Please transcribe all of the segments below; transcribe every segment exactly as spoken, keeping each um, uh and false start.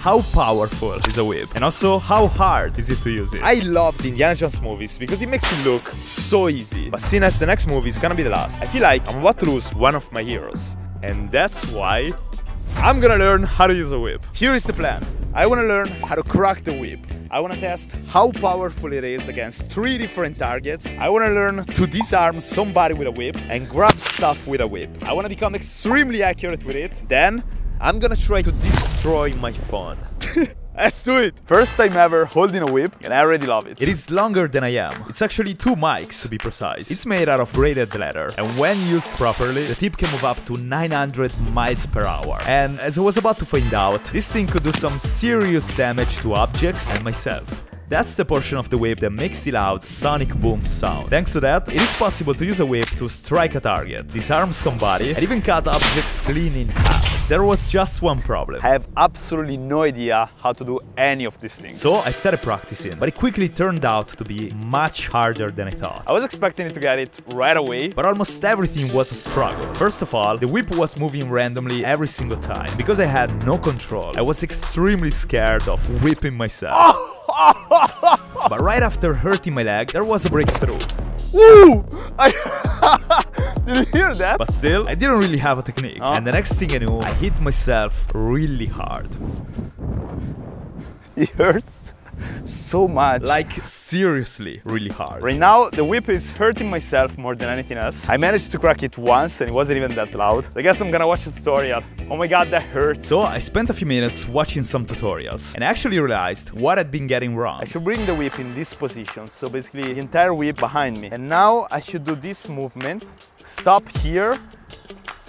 how powerful is a whip, and also how hard is it to use it. I love the Indiana Jones movies because it makes it look so easy, but seeing as the next movie is gonna be the last, I feel like I'm about to lose one of my heroes, and that's why I'm gonna learn how to use a whip. Here is the plan. I wanna learn how to crack the whip. I wanna test how powerful it is against three different targets. I wanna learn to disarm somebody with a whip and grab stuff with a whip. I wanna become extremely accurate with it. Then I'm gonna try to destroy my phone. Let's do it! First time ever holding a whip, and I already love it. It is longer than I am. It's actually two mics, to be precise. It's made out of braided leather, and when used properly, the tip can move up to nine hundred miles per hour. And as I was about to find out, this thing could do some serious damage to objects and myself. That's the portion of the whip that makes the loud sonic boom sound. Thanks to that, it is possible to use a whip to strike a target, disarm somebody, and even cut objects clean in half. There was just one problem. I have absolutely no idea how to do any of these things. So I started practicing, but it quickly turned out to be much harder than I thought. I was expecting to get it right away, but almost everything was a struggle. First of all, the whip was moving randomly every single time. Because I had no control, I was extremely scared of whipping myself. Oh! But right after hurting my leg, there was a breakthrough. Woo! I... Did you hear that? But still, I didn't really have a technique. Oh. And the next thing I knew, I hit myself really hard. It hurts so much. Like, seriously, really hard. Right now, the whip is hurting myself more than anything else. I managed to crack it once, and it wasn't even that loud. So I guess I'm gonna watch the tutorial. Oh my god, that hurt. So I spent a few minutes watching some tutorials, and actually realized what I'd been getting wrong. I should bring the whip in this position, so basically the entire whip behind me. And now I should do this movement, stop here,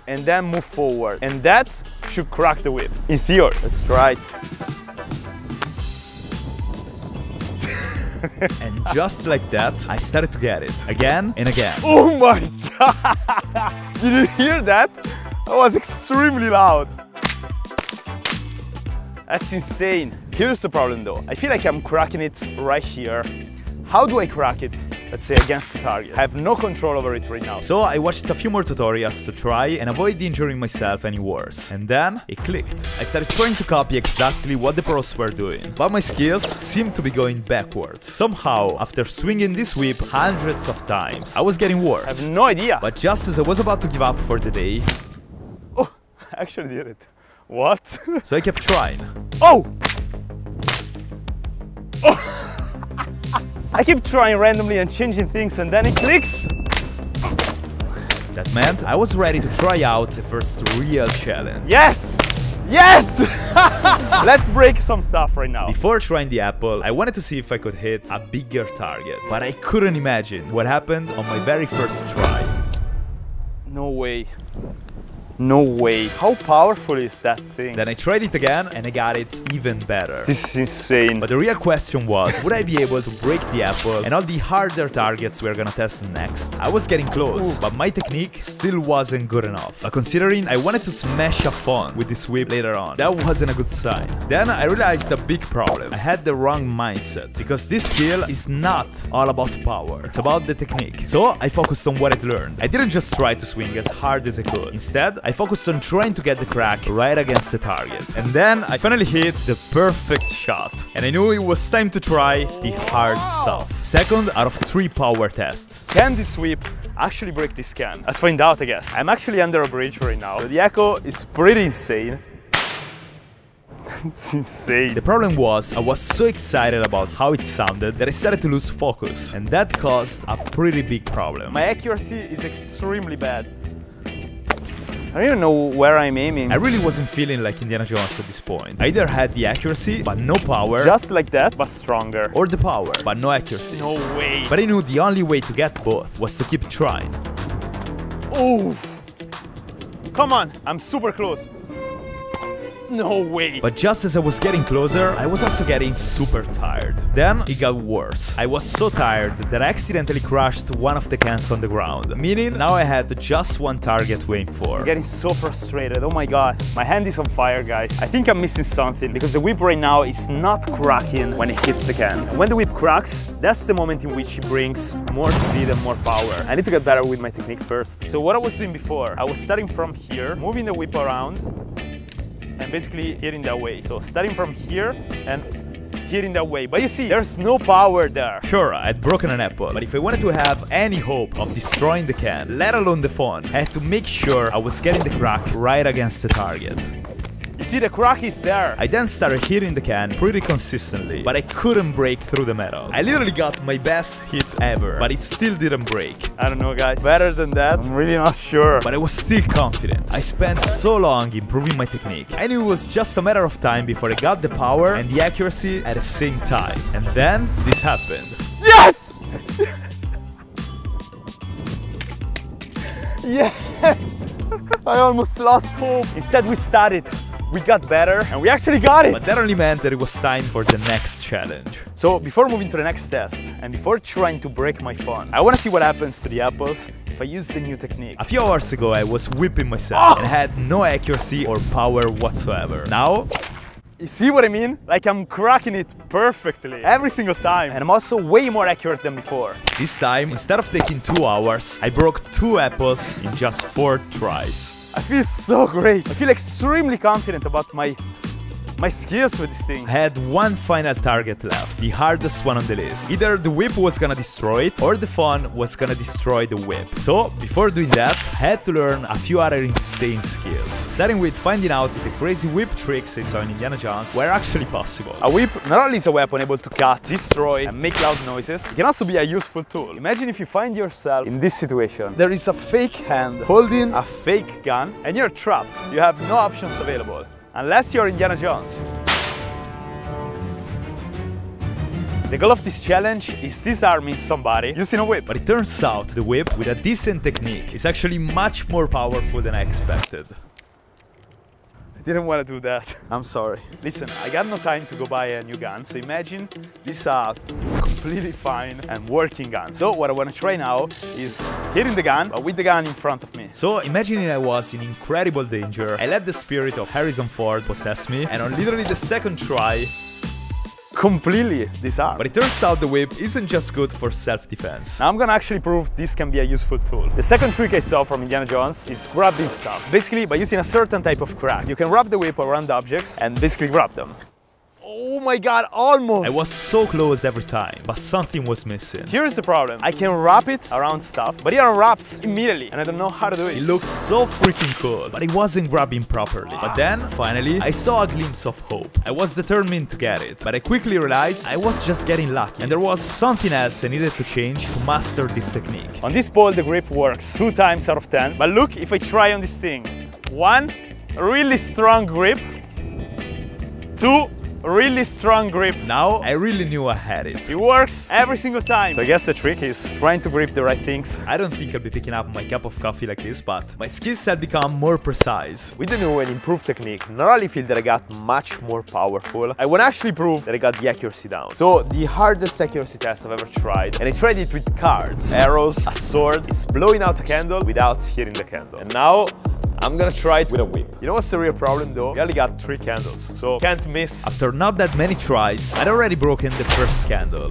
and then move forward. And that should crack the whip, in theory. Let's try it. And just like that, I started to get it again and again. Oh my god! Did you hear that? That was extremely loud. That's insane. Here's the problem though. I feel like I'm cracking it right here. How do I crack it? Let's say against the target. I have no control over it right now. So I watched a few more tutorials to try and avoid injuring myself any worse. And then it clicked. I started trying to copy exactly what the pros were doing, but my skills seemed to be going backwards. Somehow, after swinging this whip hundreds of times, I was getting worse. I have no idea. But just as I was about to give up for the day... Oh, I actually did it. What? So I kept trying. Oh! Oh! I keep trying randomly and changing things, and then it clicks! That meant I was ready to try out the first real challenge. Yes! Yes! Let's break some stuff right now. Before trying the apple, I wanted to see if I could hit a bigger target. But I couldn't imagine what happened on my very first try. No way. No way. How powerful is that thing? Then I tried it again and I got it even better. This is insane. But the real question was, would I be able to break the apple and all the harder targets we are gonna test next? I was getting close, but my technique still wasn't good enough. But considering I wanted to smash a phone with this whip later on, that wasn't a good sign. Then I realized a big problem. I had the wrong mindset, because this skill is not all about power. It's about the technique. So I focused on what I'd learned. I didn't just try to swing as hard as I could. Instead, I I focused on trying to get the crack right against the target. And then I finally hit the perfect shot. And I knew it was time to try the hard stuff. Second out of three power tests. Can this whip actually break this can? Let's find out, I guess. I'm actually under a bridge right now, so the echo is pretty insane. It's insane. The problem was, I was so excited about how it sounded that I started to lose focus. And that caused a pretty big problem. My accuracy is extremely bad. I don't even know where I'm aiming. I really wasn't feeling like Indiana Jones at this point. I either had the accuracy, but no power. Just like that, but stronger. Or the power, but no accuracy. No way. But I knew the only way to get both was to keep trying. Oh! Come on, I'm super close. No way. But just as I was getting closer, I was also getting super tired. Then it got worse. I was so tired that I accidentally crushed one of the cans on the ground, meaning now I had just one target to aim for. I'm getting so frustrated. Oh my god. My hand is on fire, guys. I think I'm missing something, because the whip right now is not cracking when it hits the can. And when the whip cracks, that's the moment in which it brings more speed and more power. I need to get better with my technique first. So what I was doing before, I was starting from here, moving the whip around, and basically hitting that way. So starting from here and hitting that way. But you see, there's no power there. Sure, I'd broken an apple, but if I wanted to have any hope of destroying the can, let alone the phone, I had to make sure I was getting the crack right against the target. You see, the crack is there. I then started hitting the can pretty consistently, but I couldn't break through the metal. I literally got my best hit ever, but it still didn't break. I don't know, guys. Better than that? I'm really not sure. But I was still confident. I spent so long improving my technique. I knew it was just a matter of time before I got the power and the accuracy at the same time. And then this happened. Yes! Yes! I almost lost hope. Instead, we started. We got better and we actually got it! But that only meant that it was time for the next challenge. So before moving to the next test and before trying to break my phone, I want to see what happens to the apples if I use the new technique. A few hours ago I was whipping myself oh! and had no accuracy or power whatsoever. Now, you see what I mean? Like I'm cracking it perfectly every single time, and I'm also way more accurate than before. This time, instead of taking two hours, I broke two apples in just four tries. I feel so great. I feel extremely confident about my my skills with this thing. I had one final target left, the hardest one on the list. Either the whip was gonna destroy it or the phone was gonna destroy the whip. So before doing that, I had to learn a few other insane skills, starting with finding out if the crazy whip tricks I saw in Indiana Jones were actually possible. A whip not only is a weapon able to cut, destroy and make loud noises, it can also be a useful tool. Imagine if you find yourself in this situation. There is a fake hand holding a fake gun and you're trapped. You have no options available. Unless you're Indiana Jones. The goal of this challenge is disarming somebody using a whip. But it turns out the whip, with a decent technique, is actually much more powerful than I expected. I didn't want to do that. I'm sorry. Listen, I got no time to go buy a new gun, so imagine this uh, completely fine and working gun. So what I want to try now is hitting the gun, but with the gun in front of me. So imagining I was in incredible danger, I let the spirit of Harrison Ford possess me, and on literally the second try, completely disarmed. But it turns out the whip isn't just good for self-defense. Now I'm gonna actually prove this can be a useful tool. The second trick I saw from Indiana Jones is grabbing stuff. Basically, by using a certain type of crack, you can wrap the whip around objects and basically grab them. Oh my god, almost! I was so close every time, but something was missing. Here's the problem. I can wrap it around stuff, but it unwraps immediately, and I don't know how to do it. It looked so freaking cool, but it wasn't grabbing properly. But then, finally, I saw a glimpse of hope. I was determined to get it, but I quickly realized I was just getting lucky, and there was something else I needed to change to master this technique. On this ball, the grip works two times out of ten, but look if I try on this thing. One, really strong grip. Two, really strong grip. Now I really knew I had it. It works every single time. So I guess the trick is trying to grip the right things. I don't think I'll be picking up my cup of coffee like this, but my skills had become more precise. With the new and improved technique, not only feel that I got much more powerful, I want to actually prove that I got the accuracy down. So the hardest accuracy test I've ever tried, and I tried it with cards, arrows, a sword, is blowing out a candle without hitting the candle. And now I'm gonna try it with a whip. You know what's the real problem though? We only got three candles, so can't miss. After not that many tries, I'd already broken the first candle.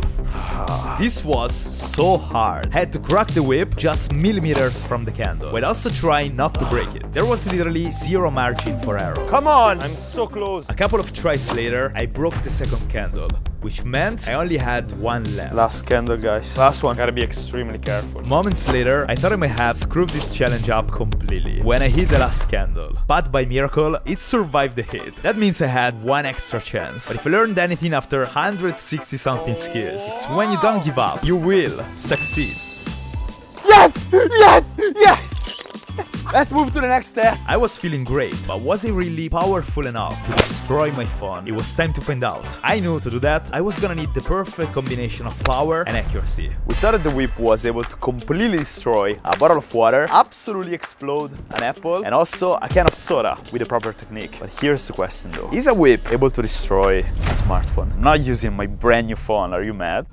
This was so hard. I had to crack the whip just millimeters from the candle, while also trying not to break it. There was literally zero margin for error. Come on! I'm so close. A couple of tries later, I broke the second candle, which meant I only had one left. Last candle, guys. Last one. Gotta be extremely careful. Moments later, I thought I might have screwed this challenge up completely when I hit the last candle. But by miracle, it survived the hit. That means I had one extra chance. But if I learned anything after one hundred sixty something skills, it's when you don't give up, you will succeed. Yes! Yes! Yes! Let's move to the next test. I was feeling great, but was it really powerful enough to destroy my phone? It was time to find out. I knew to do that, I was gonna need the perfect combination of power and accuracy. We saw that the whip was able to completely destroy a bottle of water, absolutely explode an apple, and also a can of soda with the proper technique. But here's the question though. Is a whip able to destroy a smartphone? I'm not using my brand new phone, are you mad?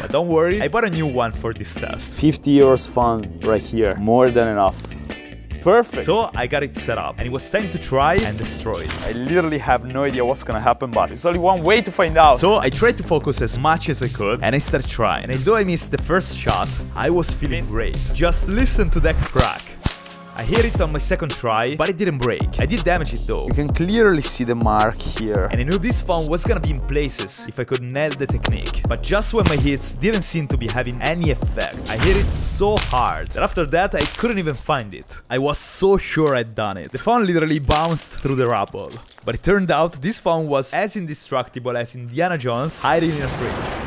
But don't worry, I bought a new one for this test. fifty euros fund right here, more than enough. Perfect. So I got it set up and it was time to try and destroy it. I literally have no idea what's gonna happen, but there's only one way to find out. So I tried to focus as much as I could and I started trying. And although I missed the first shot, I was feeling great. Just listen to that crack. I hit it on my second try, but it didn't break. I did damage it though. You can clearly see the mark here. And I knew this phone was gonna be in places if I could nail the technique. But just when my hits didn't seem to be having any effect, I hit it so hard that after that I couldn't even find it. I was so sure I'd done it. The phone literally bounced through the rubble. But it turned out this phone was as indestructible as Indiana Jones hiding in a fridge.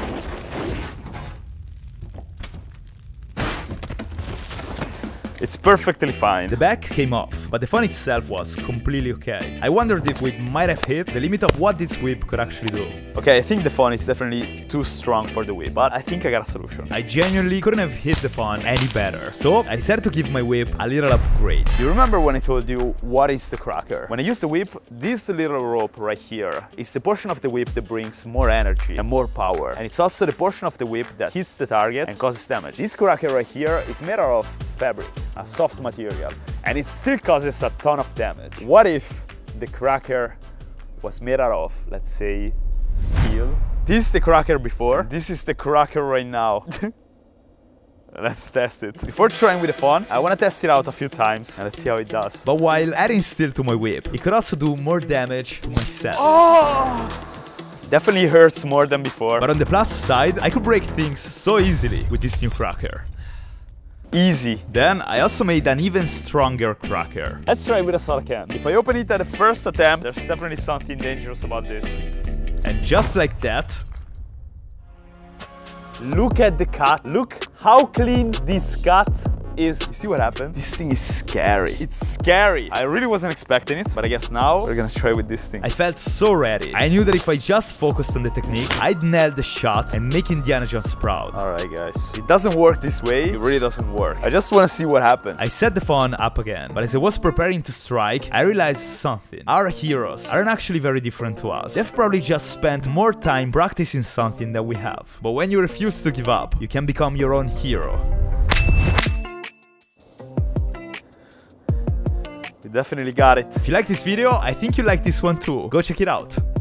It's perfectly fine. The back came off, but the phone itself was completely okay. I wondered if we might have hit the limit of what this whip could actually do. Okay, I think the phone is definitely too strong for the whip, but I think I got a solution. I genuinely couldn't have hit the phone any better, so I decided to give my whip a little upgrade. You remember when I told you what is the cracker? When I use the whip, this little rope right here is the portion of the whip that brings more energy and more power, and it's also the portion of the whip that hits the target and causes damage. This cracker right here is made out of fabric, a soft material, and it still causes a ton of damage. What if the cracker was made out of, let's say, steel? This is the cracker before, this is the cracker right now. Let's test it. Before trying with the phone, I want to test it out a few times and let's see how it does. But while adding steel to my whip, it could also do more damage to myself. Oh! Definitely hurts more than before. But on the plus side, I could break things so easily with this new cracker. Easy. Then I also made an even stronger cracker. Let's try it with a soda can. If I open it at the first attempt, there's definitely something dangerous about this. And just like that. Look at the cut. Look how clean this cut is. You see what happened? This thing is scary. It's scary. I really wasn't expecting it, but I guess now we're gonna try with this thing. I felt so ready. I knew that if I just focused on the technique, I'd nail the shot and make Indiana Jones proud. All right, guys. It doesn't work this way. It really doesn't work. I just want to see what happens. I set the phone up again, but as I was preparing to strike, I realized something. Our heroes aren't actually very different to us. They've probably just spent more time practicing something that we have. But when you refuse to give up, you can become your own hero. Definitely got it. If you like this video, I think you like this one too. Go check it out.